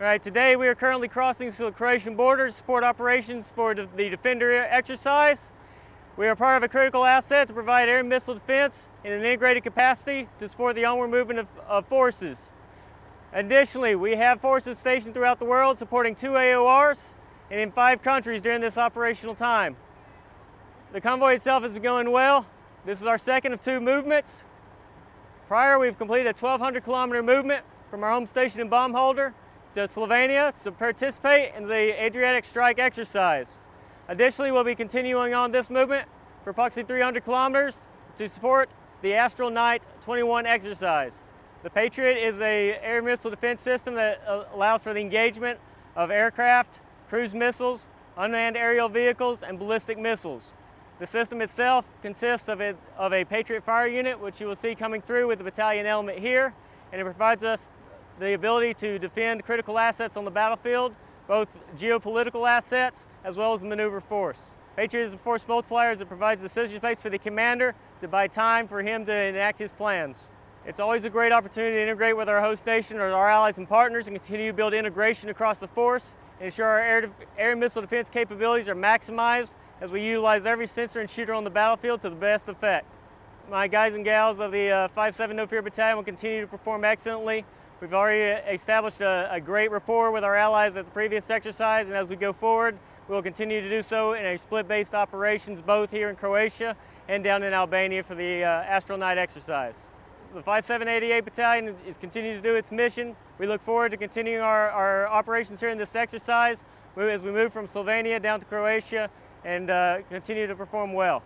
All right, today we are currently crossing the Croatian border to support operations for the Defender exercise. We are part of a critical asset to provide air missile defense in an integrated capacity to support the onward movement of forces. Additionally, we have forces stationed throughout the world supporting 2 AORs and in 5 countries during this operational time. The convoy itself has been going well. This is our second of 2 movements. Prior, we've completed a 1,200-kilometer movement from our home station in Baumholder to Slovenia to participate in the Adriatic Strike exercise. Additionally, we'll be continuing on this movement for approximately 300 kilometers to support the Astral Knight 21 exercise. The Patriot is an air missile defense system that allows for the engagement of aircraft, cruise missiles, unmanned aerial vehicles, and ballistic missiles. The system itself consists of a Patriot fire unit, which you will see coming through with the battalion element here, and it provides us the ability to defend critical assets on the battlefield, both geopolitical assets as well as maneuver force. Patriot is a force multiplier as it provides decision space for the commander to buy time for him to enact his plans. It's always a great opportunity to integrate with our host station or our allies and partners and continue to build integration across the force and ensure our air missile defense capabilities are maximized as we utilize every sensor and shooter on the battlefield to the best effect. My guys and gals of the 5-7 No Fear Battalion will continue to perform excellently. We've already established a great rapport with our allies at the previous exercise, and as we go forward, we'll continue to do so in a split-based operations both here in Croatia and down in Albania for the Astral Knight exercise. The 5788 Battalion continues to do its mission. We look forward to continuing our operations here in this exercise as we move from Slovenia down to Croatia and continue to perform well.